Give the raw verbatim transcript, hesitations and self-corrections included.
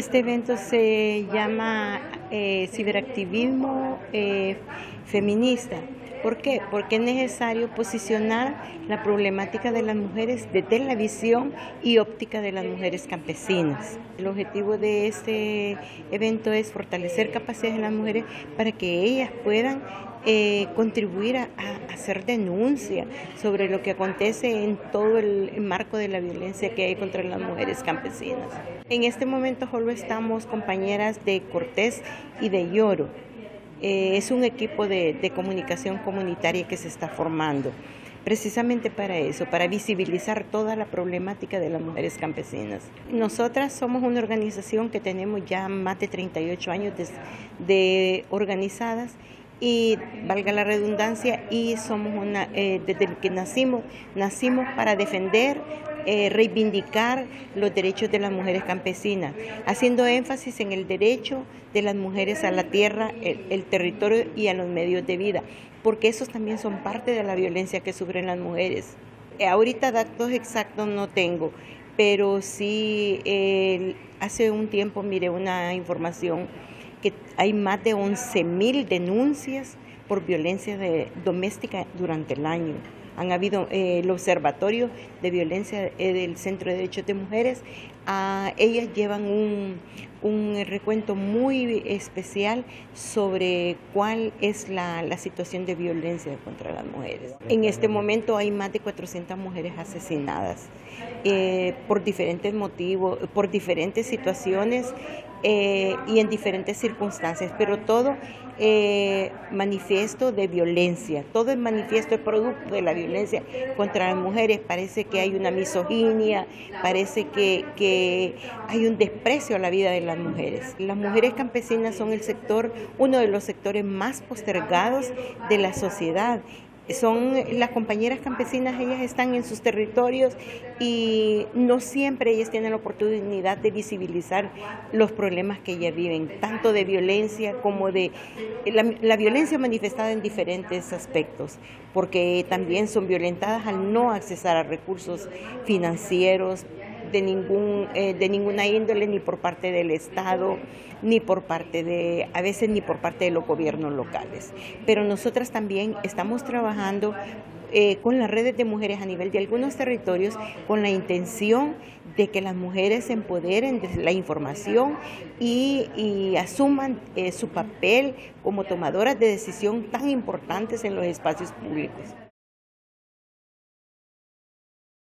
Este evento se llama eh, Ciberactivismo eh, Feminista. ¿Por qué? Porque es necesario posicionar la problemática de las mujeres desde la visión y óptica de las mujeres campesinas. El objetivo de este evento es fortalecer capacidades de las mujeres para que ellas puedan eh, contribuir a, a hacer denuncia sobre lo que acontece en todo el marco de la violencia que hay contra las mujeres campesinas. En este momento solo estamos compañeras de Cortés y de Yoro. Eh, es un equipo de, de comunicación comunitaria que se está formando precisamente para eso, para visibilizar toda la problemática de las mujeres campesinas. Nosotras somos una organización que tenemos ya más de treinta y ocho años de, de organizadas y, valga la redundancia, y somos una, eh, desde que nacimos, nacimos para defender, Eh, reivindicar los derechos de las mujeres campesinas, haciendo énfasis en el derecho de las mujeres a la tierra, el, el territorio y a los medios de vida, porque esos también son parte de la violencia que sufren las mujeres. Eh, ahorita datos exactos no tengo, pero sí eh, hace un tiempo miré una información que hay más de once mil denuncias por violencia de, doméstica durante el año. Han habido eh, el Observatorio de Violencia eh, del Centro de Derechos de Mujeres. Ah, ellas llevan un, un recuento muy especial sobre cuál es la, la situación de violencia contra las mujeres. En este momento hay más de cuatrocientas mujeres asesinadas eh, por diferentes motivos, por diferentes situaciones eh, y en diferentes circunstancias, pero todo eh, manifiesto de violencia, todo el manifiesto es producto de la violencia contra las mujeres. Parece que hay una misoginia, parece que, que Eh, hay un desprecio a la vida de las mujeres. Las mujeres campesinas son el sector, uno de los sectores más postergados de la sociedad. Son las compañeras campesinas, ellas están en sus territorios y no siempre ellas tienen la oportunidad de visibilizar los problemas que ellas viven, tanto de violencia como de la, la violencia manifestada en diferentes aspectos, porque también son violentadas al no accesar a recursos financieros, de ningún eh, de ninguna índole, ni por parte del Estado, ni por parte de, a veces ni por parte de los gobiernos locales. Pero nosotras también estamos trabajando eh, con las redes de mujeres a nivel de algunos territorios con la intención de que las mujeres se empoderen de la información y, y asuman eh, su papel como tomadoras de decisión tan importantes en los espacios públicos.